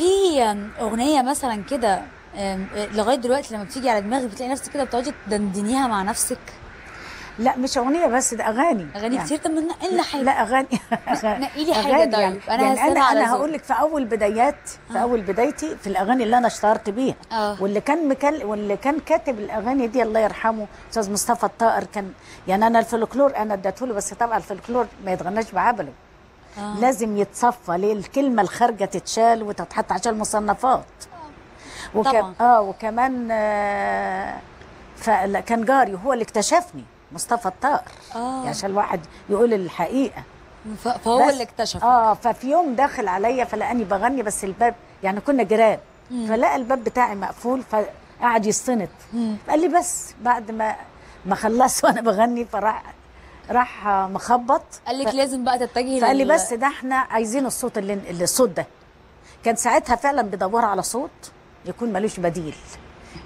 في اغنيه مثلا كده لغايه دلوقتي لما بتيجي على دماغك بتلاقي نفسك كده بتقعدي تدندنيها مع نفسك؟ لا مش اغنيه بس، ده اغاني. اغاني يعني كتير. طب نقي لنا حاجه. لا اغاني نقي لي حاجه. طيب يعني انا هقول لك في اول بدايات في اول بدايتي في الاغاني اللي انا اشتهرت بيها واللي كان كاتب الاغاني دي الله يرحمه استاذ مصطفى الطاير. كان يعني انا الفلكلور انا اديته له، بس طبعا الفلكلور ما يتغناش بعبله، لازم يتصفى للكلمه الخارجه تتشال وتتحط عشان المصنفات. طبعا. وكمان كان جاري هو اللي اكتشفني مصطفى الطاير، يعني عشان الواحد يقول الحقيقه فهو اللي اكتشف. ففي يوم داخل عليا فلقاني بغني، بس الباب يعني كنا جيران، فلقى الباب بتاعي مقفول فقعد يستند، فقال لي بس بعد ما خلصت وانا بغني فراح مخبط قال لك لازم بقى تتجهي، فقال لي بس ده احنا عايزين الصوت ده. كان ساعتها فعلا بدور على صوت يكون ملوش بديل،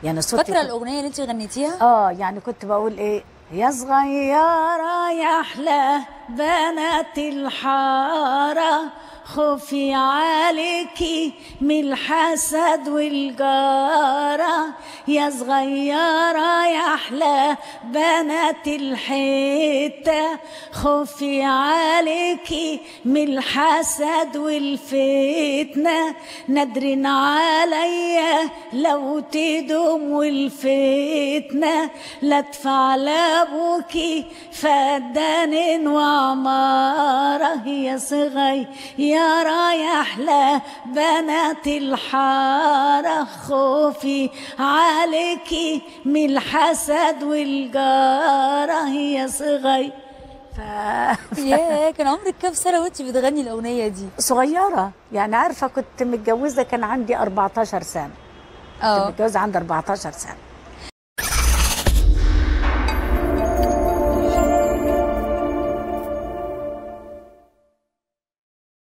يعني صوت. فاكره الاغنيه اللي انت غنيتيها؟ يعني كنت بقول ايه، يا صغيرة يا أحلى بنات الحارة خوفي عليكي من الحسد والجارة، يا صغيرة يا أحلى بنات الحتة خوفي عليكي من الحسد والفتنة، نادرين عليا لو تدوم والفتنة، لا ادفع لابوكي فدان وعمارة، يا صغيرة يا رايح لا بنات الحارة خوفي عليكي من الحسد والجارة، يا صغير. يا كان عمرك كام سنة وانت بتغني الأغنية دي؟ صغيرة يعني، عارفة كنت متجوزة كان عندي 14 سنة. كنت متجوزة عندي 14 سنة.